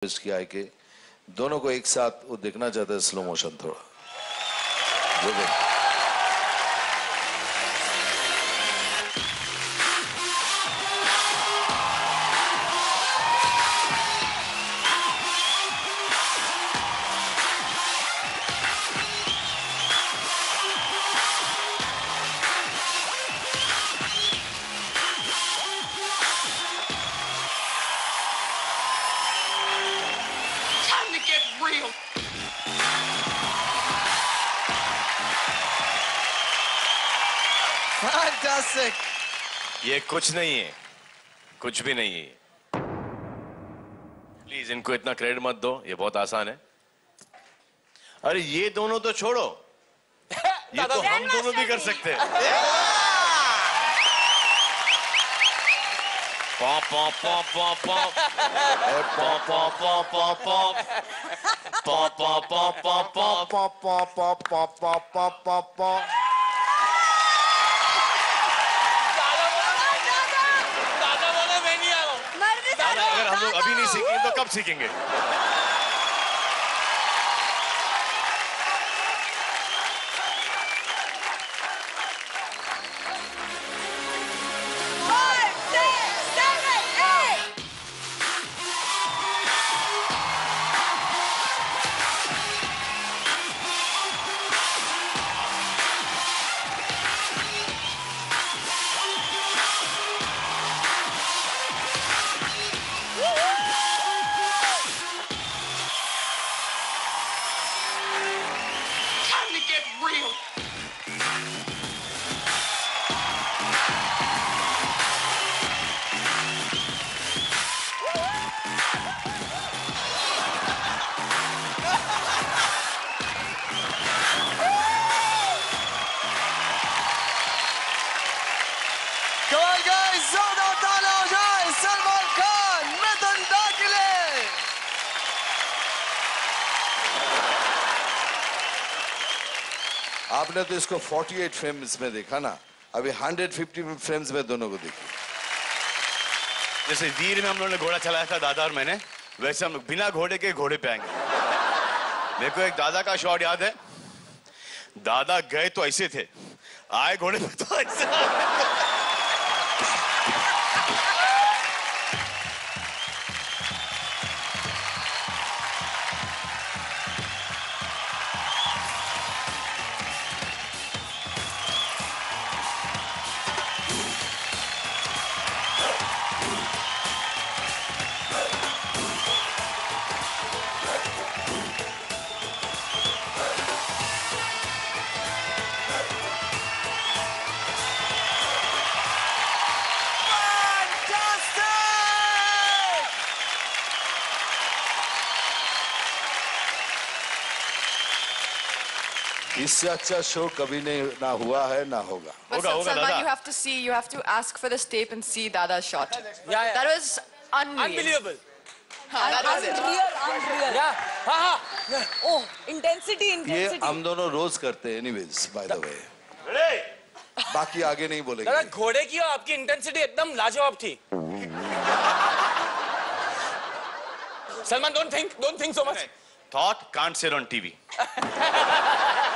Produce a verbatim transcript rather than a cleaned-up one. पेश किया है कि दोनों को एक साथ वो देखना चाहता है स्लो मोशन थोड़ा। Fantastic. ये कुछ नहीं है, कुछ भी नहीं है। प्लीज इनको इतना क्रेडिट मत दो, ये बहुत आसान है। अरे ये दोनों तो छोड़ो, ये तो हम दोनों भी कर सकते हैं। Pop pop pop pop pop pop pop pop pop pop pop pop pop pop pop pop pop pop pop. अभी नहीं सीखेंगे तो कब सीखेंगे? सलमान खान मिथुन दाखिले। आपने तो इसको अड़तालीस फ्रेम्स में देखा ना, अभी एक सौ पचास फ्रेम्स में दोनों को देखी। जैसे वीर में हम लोगों ने घोड़ा चलाया था दादा और मैंने, वैसे हम बिना घोड़े के घोड़े पे आएंगे। मेरे को एक दादा का शॉट याद है, दादा गए तो ऐसे थे, आए घोड़े पे तो ऐसे। इससे अच्छा शो कभी नहीं ना हुआ है ना होगा। होगा होगा दादा। You have to see, you have to ask for this tape and see Dada's shot. Yeah, that was unbelievable. Unreal, unreal. Yeah, हाँ हाँ। Oh, intensity, intensity. ये हम दोनों रोज करते हैं, anyways, by the way. Ready? बाकी आगे नहीं बोलेंगे। दादा घोड़े की और आपकी intensity एकदम लाजवाब थी। Salman, don't think, don't think so much. Thought can't sit on T V.